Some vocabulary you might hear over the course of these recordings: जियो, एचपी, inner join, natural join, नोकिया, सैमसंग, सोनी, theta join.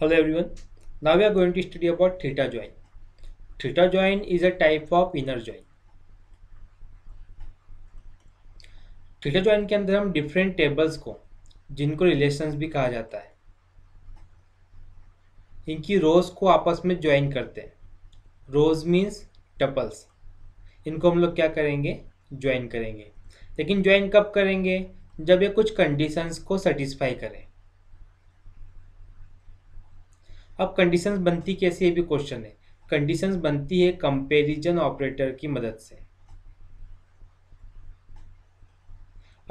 Hello everyone, now we are going to study about theta join. Theta join is a type of inner join. Theta join के अंदर हम different tables को, जिनको relations भी कहा जाता है, इनकी रोज को आपस में ज्वाइन करते हैं. Rows means tuples. इनको हम लोग क्या करेंगे, ज्वाइन करेंगे. लेकिन ज्वाइन कब करेंगे, जब ये कुछ कंडीशंस को सेटिस्फाई करें. अब कंडीशंस बनती कैसी है, ये भी क्वेश्चन है. कंडीशंस बनती है कंपैरिजन ऑपरेटर की मदद से.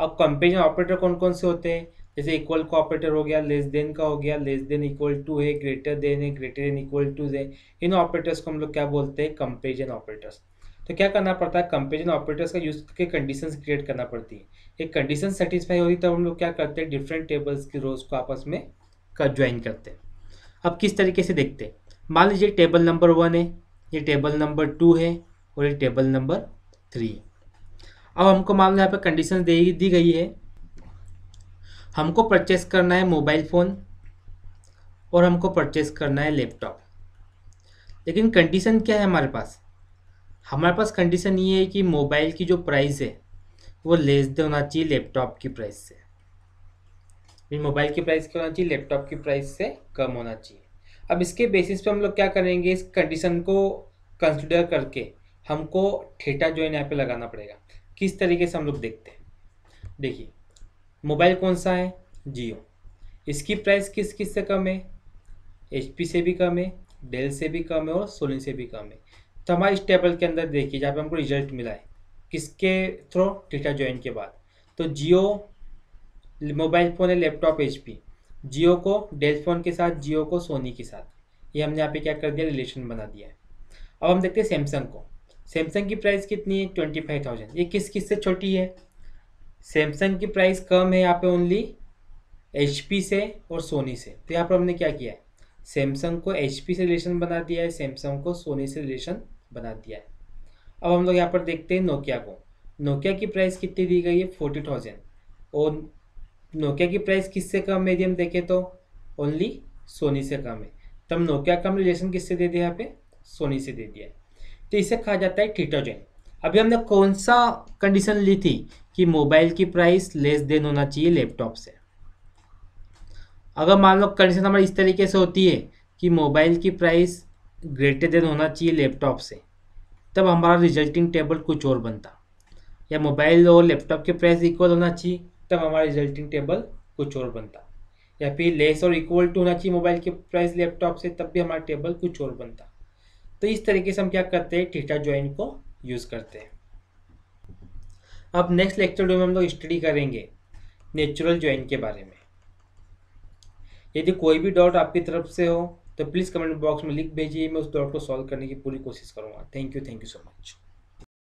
अब कंपैरिजन ऑपरेटर कौन कौन से होते हैं, जैसे इक्वल का ऑपरेटर हो गया, लेस देन का हो गया, लेस देन इक्वल टू है, ग्रेटर देन है, ग्रेटर देन इक्वल टू है. इन ऑपरेटर्स को हम लोग क्या बोलते हैं, कंपैरिजन ऑपरेटर्स. तो क्या करना पड़ता है, कंपैरिजन ऑपरेटर्स का यूज करके कंडीशंस क्रिएट करना पड़ती है. एक कंडीशन सेटिस्फाई होगी तब हम लोग क्या करते हैं, डिफरेंट टेबल्स की रोज को आपस में ज्वाइन करते हैं. अब किस तरीके से देखते हैं, मान लीजिए टेबल नंबर 1 है, ये टेबल नंबर 2 है और ये टेबल नंबर 3 है. अब हमको मान लो यहाँ पर कंडीशन दी गई है, हमको परचेस करना है मोबाइल फ़ोन और हमको परचेस करना है लैपटॉप. लेकिन कंडीशन क्या है हमारे पास, कंडीशन ये है कि मोबाइल की जो प्राइस है वो लेस देन होना चाहिए लैपटॉप की प्राइस से. मोबाइल की प्राइस क्या होना चाहिए, लैपटॉप की प्राइस से कम होना चाहिए. अब इसके बेसिस पे हम लोग क्या करेंगे, इस कंडीशन को कंसिडर करके हमको थीटा जॉइन यहाँ पे लगाना पड़ेगा. किस तरीके से हम लोग देखते हैं, देखिए मोबाइल कौन सा है, जियो. इसकी प्राइस किस किस से कम है, एचपी से भी कम है, डेल से भी कम है और सोनी से भी कम है. तो हमारे इस टेबल के अंदर देखिए जहाँ पे हमको रिजल्ट मिला है, किसके थ्रू, थीटा जॉइन के बाद. तो जियो मोबाइल फ़ोन है, लैपटॉप एचपी. जियो को डेल फ़ोन के साथ, जियो को सोनी के साथ, ये हमने यहाँ पे क्या कर दिया, रिलेशन बना दिया है. अब हम देखते हैं सैमसंग को. सैमसंग की प्राइस कितनी है, 25,000. ये किस किस से छोटी है, सैमसंग की प्राइस कम है यहाँ पे ओनली एचपी से और सोनी से. तो यहाँ पर हमने क्या किया है, सैमसंग को एचपी से रिलेशन बना दिया है, सैमसंग को सोनी से रिलेशन बना दिया है. अब हम लोग यहाँ पर देखते हैं नोकिया को. नोकिया की प्राइस कितनी दी गई है, 40,000. और नोकिया की प्राइस किससे कम है, यदि हम देखें तो ओनली सोनी से कम है. तब नोकिया का हम रिलेशन किससे दे दिया, यहाँ पे सोनी से दे दिया है. तो इसे कहा जाता है थीटा जॉइन. अभी हमने कौन सा कंडीशन ली थी, कि मोबाइल की प्राइस लेस देन होना चाहिए लैपटॉप से. अगर मान लो कंडीशन हमारी इस तरीके से होती है कि मोबाइल की प्राइस ग्रेटर देन होना चाहिए लैपटॉप से, तब हमारा रिजल्टिंग टेबल कुछ और बनता. या मोबाइल और लैपटॉप की प्राइस इक्वल होना चाहिए, तब हमारा रिजल्टिंग टेबल कुछ और बनता. या फिर लेस और इक्वल टू होना चाहिए मोबाइल की प्राइस लैपटॉप से, तब भी हमारा टेबल कुछ और बनता. तो इस तरीके से हम क्या करते हैं, थीटा जॉइन को यूज़ करते हैं. अब नेक्स्ट लेक्चर में हम लोग स्टडी करेंगे नेचुरल जॉइन के बारे में. यदि कोई भी डाउट आपकी तरफ से हो तो प्लीज़ कमेंट बॉक्स में लिख भेजिए, मैं उस डाउट को सॉल्व करने की पूरी कोशिश करूँगा. Thank you so much.